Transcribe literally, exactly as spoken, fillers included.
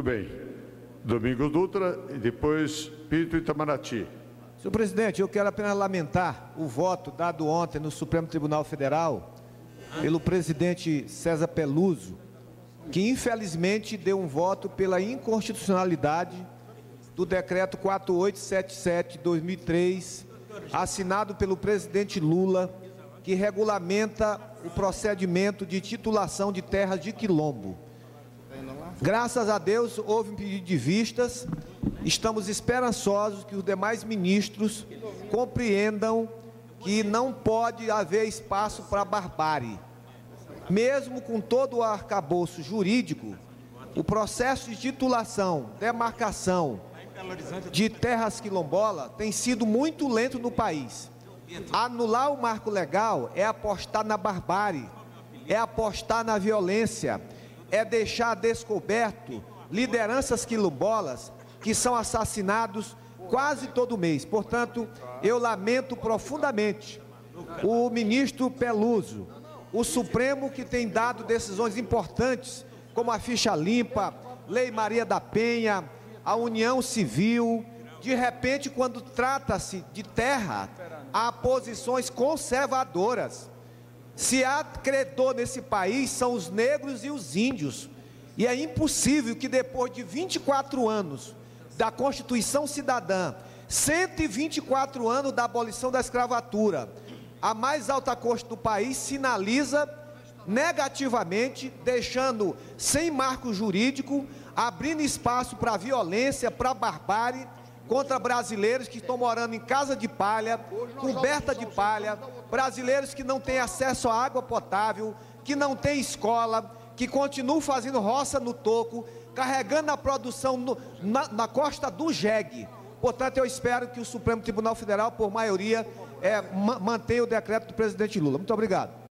Muito bem. Domingos Dutra e depois Pinto Itamaraty. Senhor presidente, eu quero apenas lamentar o voto dado ontem no Supremo Tribunal Federal pelo presidente César Peluso, que infelizmente deu um voto pela inconstitucionalidade do decreto quatro mil oitocentos e setenta e sete de dois mil e três, assinado pelo presidente Lula, que regulamenta o procedimento de titulação de terras de quilombo. Graças a Deus, houve um pedido de vistas. Estamos esperançosos que os demais ministros compreendam que não pode haver espaço para barbárie. Mesmo com todo o arcabouço jurídico, o processo de titulação, demarcação de terras quilombolas tem sido muito lento no país. Anular o marco legal é apostar na barbárie, é apostar na violência, é deixar descoberto lideranças quilombolas que são assassinados quase todo mês. Portanto, eu lamento profundamente o ministro Peluso, o Supremo, que tem dado decisões importantes, como a Ficha Limpa, Lei Maria da Penha, a União Civil. De repente, quando trata-se de terra, há posições conservadoras. Se há credor nesse país, são os negros e os índios. E é impossível que depois de vinte e quatro anos da Constituição Cidadã, cento e vinte e quatro anos da abolição da escravatura, a mais alta corte do país sinaliza negativamente, deixando sem marco jurídico, abrindo espaço para violência, para barbárie, contra brasileiros que estão morando em casa de palha, coberta de palha, brasileiros que não têm acesso à água potável, que não têm escola, que continuam fazendo roça no toco, carregando a produção no, na, na costa do jegue. Portanto, eu espero que o Supremo Tribunal Federal, por maioria, é, mantenha o decreto do presidente Lula. Muito obrigado.